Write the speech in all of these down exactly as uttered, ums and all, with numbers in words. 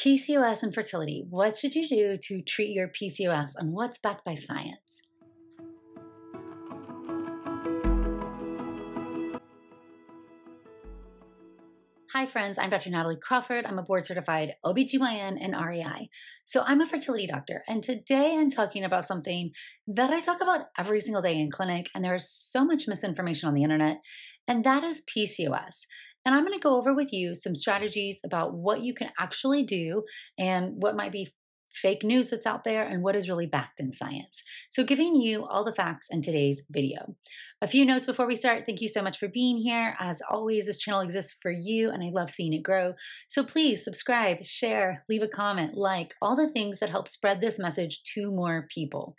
P C O S and fertility. What should you do to treat your P C O S, and what's backed by science? Hi friends, I'm Doctor Natalie Crawford. I'm a board certified O B G Y N and R E I. So I'm a fertility doctor, and today I'm talking about something that I talk about every single day in clinic, and there is so much misinformation on the internet, and that is P C O S. And I'm gonna go over with you some strategies about what you can actually do and what might be fake news that's out there and what is really backed in science. So giving you all the facts in today's video. A few notes before we start. Thank you so much for being here. As always, this channel exists for you and I love seeing it grow. So please subscribe, share, leave a comment, like, all the things that help spread this message to more people.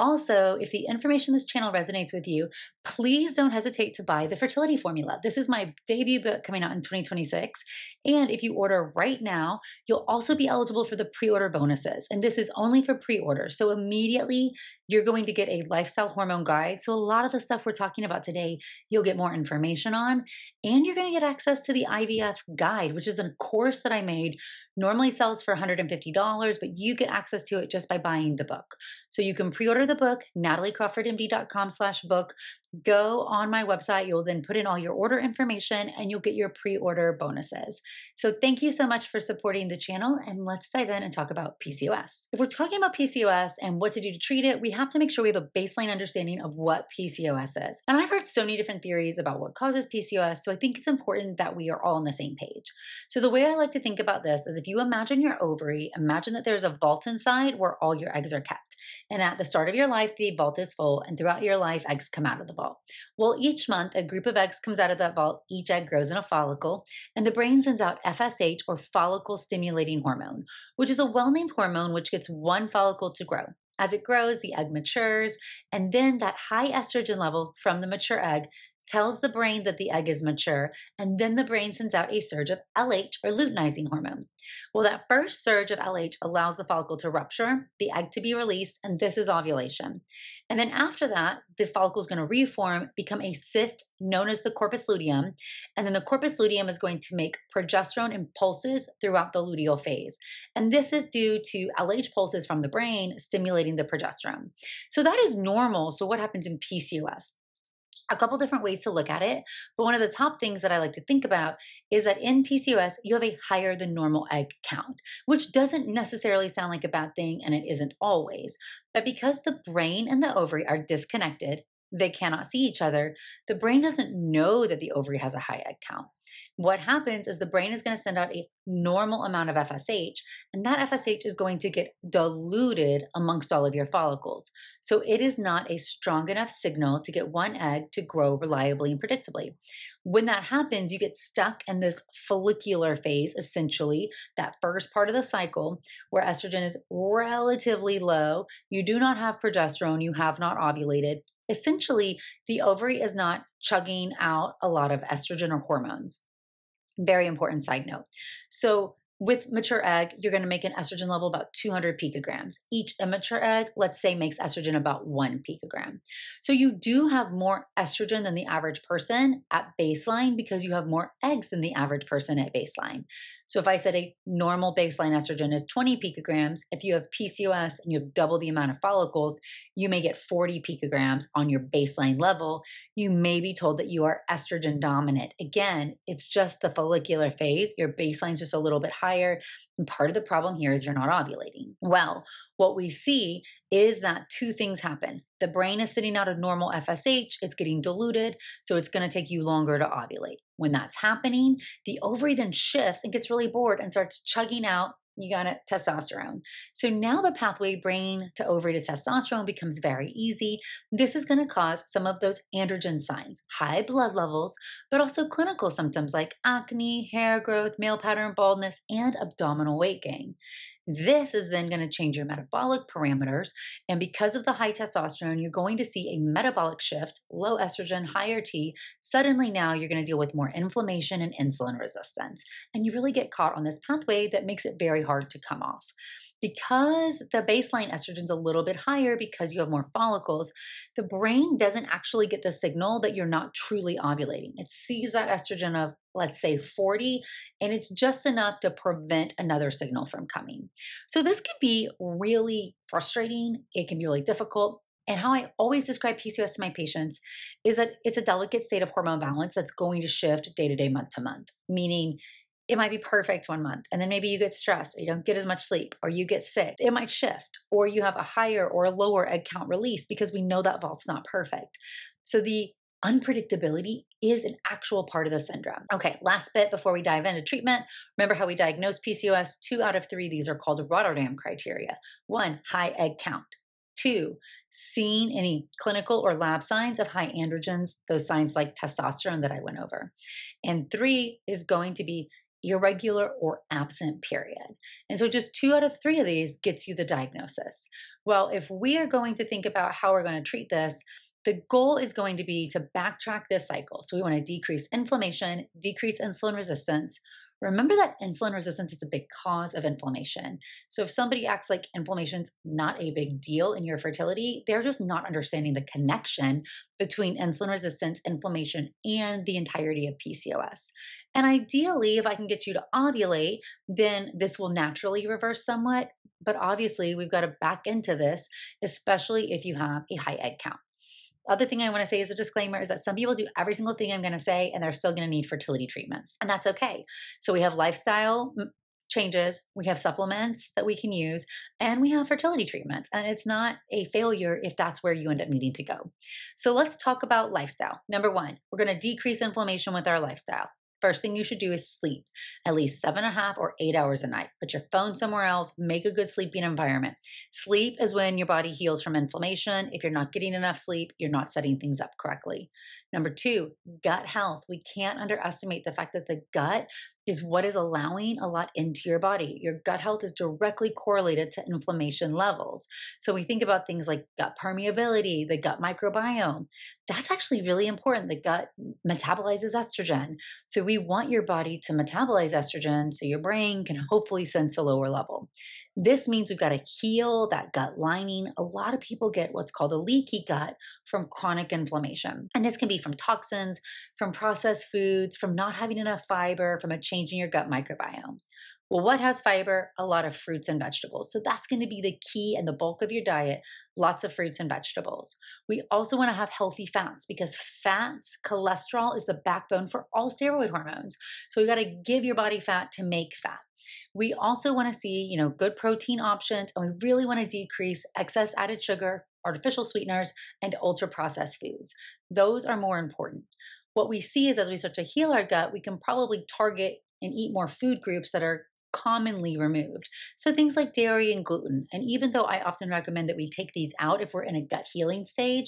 Also, if the information in this channel resonates with you, please don't hesitate to buy The Fertility Formula. This is my debut book coming out in twenty twenty-six. And if you order right now, you'll also be eligible for the pre-order bonuses. And this is only for pre-order. So immediately you're going to get a lifestyle hormone guide. So a lot of the stuff we're talking about today, you'll get more information on, and you're going to get access to the I V F guide, which is a course that I made. Normally sells for one hundred fifty dollars, but you get access to it just by buying the book. So you can pre-order the book, natalie crawford m d dot com slash book. Go on my website. You'll then put in all your order information and you'll get your pre-order bonuses. So thank you so much for supporting the channel, and let's dive in and talk about P C O S. If we're talking about P C O S and what to do to treat it, we have to make sure we have a baseline understanding of what P C O S is. And I've heard so many different theories about what causes P C O S, so I think it's important that we are all on the same page. So the way I like to think about this is, if you imagine your ovary, imagine that there's a vault inside where all your eggs are kept. And at the start of your life, the vault is full, and throughout your life, eggs come out of the vault. Well, each month, a group of eggs comes out of that vault. Each egg grows in a follicle, and the brain sends out F S H, or follicle-stimulating hormone, which is a well-named hormone which gets one follicle to grow. As it grows, the egg matures, and then that high estrogen level from the mature egg tells the brain that the egg is mature, and then the brain sends out a surge of L H, or luteinizing hormone. Well, that first surge of L H allows the follicle to rupture, the egg to be released, and this is ovulation. And then after that, the follicle is going to reform, become a cyst known as the corpus luteum, and then the corpus luteum is going to make progesterone impulses throughout the luteal phase. And this is due to L H pulses from the brain stimulating the progesterone. So that is normal. So what happens in P C O S? A couple different ways to look at it, but one of the top things that I like to think about is that in P C O S, you have a higher than normal egg count, which doesn't necessarily sound like a bad thing, and it isn't always. But because the brain and the ovary are disconnected, they cannot see each other, the brain doesn't know that the ovary has a high egg count. What happens is the brain is going to send out a normal amount of F S H, and that F S H is going to get diluted amongst all of your follicles. So it is not a strong enough signal to get one egg to grow reliably and predictably. When that happens, you get stuck in this follicular phase, essentially, that first part of the cycle where estrogen is relatively low, you do not have progesterone, you have not ovulated. Essentially, the ovary is not chugging out a lot of estrogen or hormones. Very important side note. So with mature egg, you're going to make an estrogen level about two hundred picograms. Each immature egg, let's say, makes estrogen about one picogram. So you do have more estrogen than the average person at baseline because you have more eggs than the average person at baseline. So if I said a normal baseline estrogen is twenty picograms, if you have P C O S and you have double the amount of follicles, you may get forty picograms on your baseline level. You may be told that you are estrogen dominant. Again, it's just the follicular phase. Your baseline's just a little bit higher. And part of the problem here is you're not ovulating. Well, what we see is that two things happen. The brain is sending out a normal F S H, it's getting diluted, so it's going to take you longer to ovulate. When that's happening, the ovary then shifts and gets really bored and starts chugging out, you got it, testosterone. So now the pathway brain to ovary to testosterone becomes very easy. This is going to cause some of those androgen signs, high blood levels, but also clinical symptoms like acne, hair growth, male pattern baldness, and abdominal weight gain. This is then going to change your metabolic parameters, and because of the high testosterone, you're going to see a metabolic shift, low estrogen, higher T. Suddenly now you're going to deal with more inflammation and insulin resistance, and you really get caught on this pathway that makes it very hard to come off. Because the baseline estrogen's a little bit higher because you have more follicles, the brain doesn't actually get the signal that you're not truly ovulating. It sees that estrogen of let's say forty, and it's just enough to prevent another signal from coming. So this can be really frustrating. It can be really difficult. And how I always describe P C O S to my patients is that it's a delicate state of hormone balance that's going to shift day to day, month to month, meaning it might be perfect one month, and then maybe you get stressed, or you don't get as much sleep, or you get sick. It might shift, or you have a higher or a lower egg count release because we know that vault's not perfect. So the unpredictability is an actual part of the syndrome. Okay, last bit before we dive into treatment. Remember how we diagnose P C O S? Two out of three, these are called Rotterdam criteria. One, high egg count. Two, seeing any clinical or lab signs of high androgens, those signs like testosterone that I went over. And three is going to be irregular or absent period. And so just two out of three of these gets you the diagnosis. Well, if we are going to think about how we're going to treat this, the goal is going to be to backtrack this cycle. So we want to decrease inflammation, decrease insulin resistance. Remember that insulin resistance is a big cause of inflammation. So if somebody acts like inflammation's not a big deal in your fertility, they're just not understanding the connection between insulin resistance, inflammation, and the entirety of P C O S. And ideally, if I can get you to ovulate, then this will naturally reverse somewhat. But obviously, we've got to back into this, especially if you have a high egg count. Other thing I want to say as a disclaimer is that some people do every single thing I'm going to say, and they're still going to need fertility treatments, and that's okay. So we have lifestyle changes, we have supplements that we can use, and we have fertility treatments, and it's not a failure if that's where you end up needing to go. So let's talk about lifestyle. Number one, we're going to decrease inflammation with our lifestyle. First thing you should do is sleep at least seven and a half or eight hours a night. Put your phone somewhere else, make a good sleeping environment. Sleep is when your body heals from inflammation. If you're not getting enough sleep, you're not setting things up correctly. Number two, gut health. We can't underestimate the fact that the gut is what is allowing a lot into your body. Your gut health is directly correlated to inflammation levels. So we think about things like gut permeability, the gut microbiome. That's actually really important. The gut metabolizes estrogen. So we want your body to metabolize estrogen so your brain can hopefully sense a lower level. This means we've got to heal that gut lining. A lot of people get what's called a leaky gut from chronic inflammation. And this can be from toxins, from processed foods, from not having enough fiber, from a change in your gut microbiome. Well, what has fiber? A lot of fruits and vegetables. So that's going to be the key and the bulk of your diet, lots of fruits and vegetables. We also want to have healthy fats because fats, cholesterol is the backbone for all steroid hormones. So we've got to give your body fat to make fat. We also want to see, you know, good protein options, and we really want to decrease excess added sugar, artificial sweeteners, and ultra-processed foods. Those are more important. What we see is as we start to heal our gut, we can probably target and eat more food groups that are commonly removed. So things like dairy and gluten. And even though I often recommend that we take these out if we're in a gut healing stage,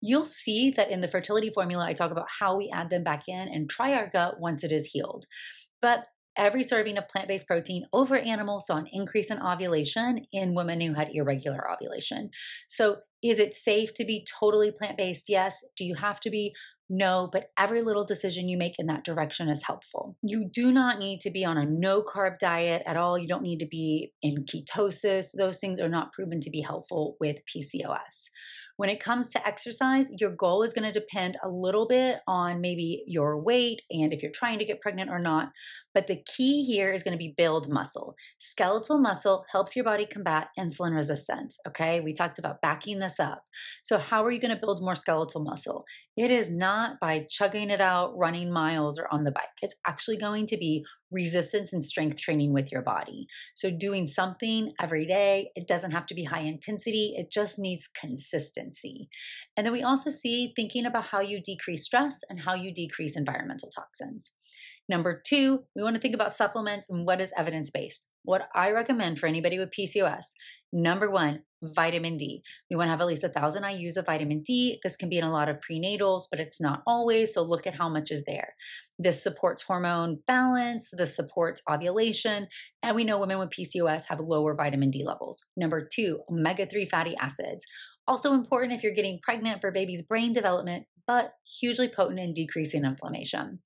you'll see that in the fertility formula, I talk about how we add them back in and try our gut once it is healed. But every serving of plant-based protein over animal saw an increase in ovulation in women who had irregular ovulation. So is it safe to be totally plant-based? Yes. Do you have to be? No, but every little decision you make in that direction is helpful. You do not need to be on a no-carb diet at all. You don't need to be in ketosis. Those things are not proven to be helpful with P C O S. When it comes to exercise, your goal is going to depend a little bit on maybe your weight and if you're trying to get pregnant or not. But the key here is going to be build muscle. Skeletal muscle helps your body combat insulin resistance. Okay, we talked about backing this up. So how are you going to build more skeletal muscle? It is not by chugging it out, running miles, or on the bike. It's actually going to be resistance and strength training with your body. So doing something every day, it doesn't have to be high intensity, it just needs consistency. And then we also see thinking about how you decrease stress and how you decrease environmental toxins. Number two, we want to think about supplements and what is evidence-based. What I recommend for anybody with P C O S, number one, vitamin D. We want to have at least one thousand I U's of vitamin D. This can be in a lot of prenatals, but it's not always, so look at how much is there. This supports hormone balance, this supports ovulation, and we know women with P C O S have lower vitamin D levels. Number two, omega three fatty acids. Also important if you're getting pregnant for baby's brain development, but hugely potent in decreasing inflammation.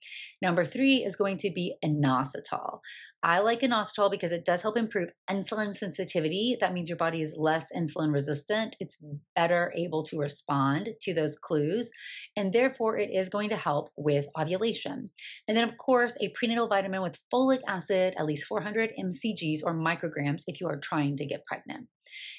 Number three is going to be inositol. I like inositol because it does help improve insulin sensitivity. That means your body is less insulin resistant. It's better able to respond to those clues, and therefore it is going to help with ovulation. And then, of course, a prenatal vitamin with folic acid, at least four hundred M C Gs or micrograms if you are trying to get pregnant.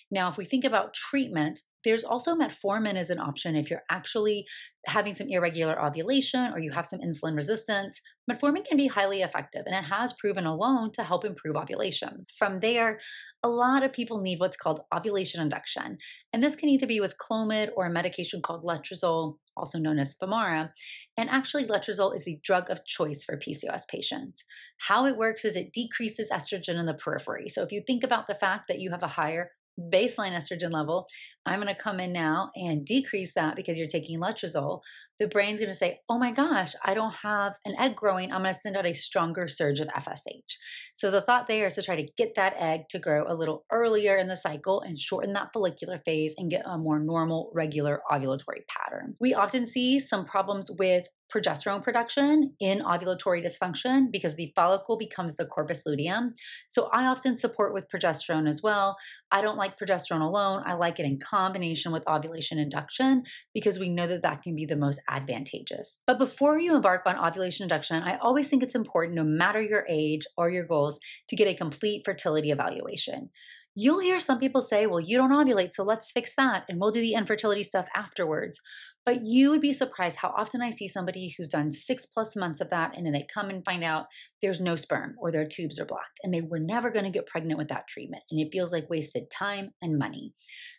Now, if we think about treatments, there's also metformin as an option if you're actually having some irregular ovulation or you have some insulin resistance. Metformin can be highly effective, and it has proven alone to help improve ovulation. From there, a lot of people need what's called ovulation induction, and this can either be with Clomid or a medication called letrozole, also known as Femara. And actually, letrozole is the drug of choice for P C O S patients. How it works is it decreases estrogen in the periphery. So if you think about the fact that you have a higher baseline estrogen level, I'm going to come in now and decrease that because you're taking letrozole. The brain's going to say, oh my gosh, I don't have an egg growing. I'm going to send out a stronger surge of F S H. So the thought there is to try to get that egg to grow a little earlier in the cycle and shorten that follicular phase and get a more normal, regular ovulatory pattern. We often see some problems with progesterone production in ovulatory dysfunction because the follicle becomes the corpus luteum. So I often support with progesterone as well. I don't like progesterone alone. I like it in combination with ovulation induction because we know that that can be the most advantageous. But before you embark on ovulation induction, I always think it's important, no matter your age or your goals, to get a complete fertility evaluation. You'll hear some people say, well, you don't ovulate, so let's fix that, and we'll do the infertility stuff afterwards. But you would be surprised how often I see somebody who's done six plus months of that, and then they come and find out there's no sperm or their tubes are blocked, and they were never going to get pregnant with that treatment, and it feels like wasted time and money.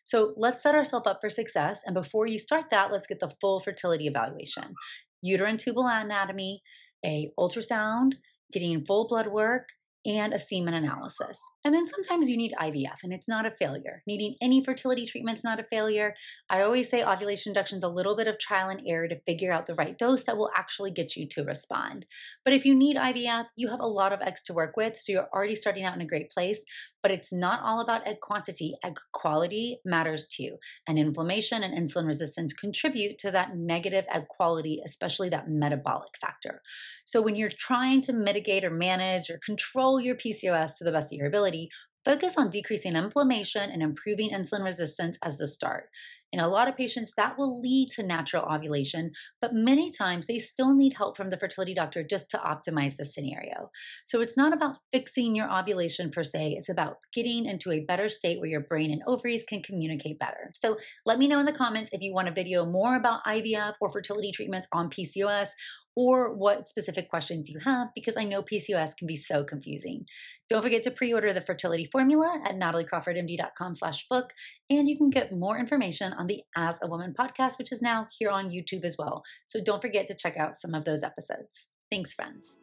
So let's set ourselves up for success, and before you start that, let's get the full fertility evaluation. Uterine tubal anatomy, a ultrasound, getting full blood work, and a semen analysis. And then sometimes you need I V F, and it's not a failure. Needing any fertility treatment's not a failure. I always say ovulation induction's a little bit of trial and error to figure out the right dose that will actually get you to respond. But if you need I V F, you have a lot of eggs to work with, so you're already starting out in a great place. But it's not all about egg quantity. Egg quality matters too. And inflammation and insulin resistance contribute to that negative egg quality, especially that metabolic factor. So when you're trying to mitigate or manage or control your P C O S to the best of your ability, focus on decreasing inflammation and improving insulin resistance as the start. In a lot of patients, that will lead to natural ovulation, but many times they still need help from the fertility doctor just to optimize the scenario. So it's not about fixing your ovulation per se, it's about getting into a better state where your brain and ovaries can communicate better. So let me know in the comments if you want a video more about I V F or fertility treatments on P C O S, or what specific questions you have, because I know P C O S can be so confusing. Don't forget to pre-order The Fertility Formula at natalie crawford m d dot com slash book, and you can get more information on the As a Woman podcast, which is now here on YouTube as well. So don't forget to check out some of those episodes. Thanks, friends.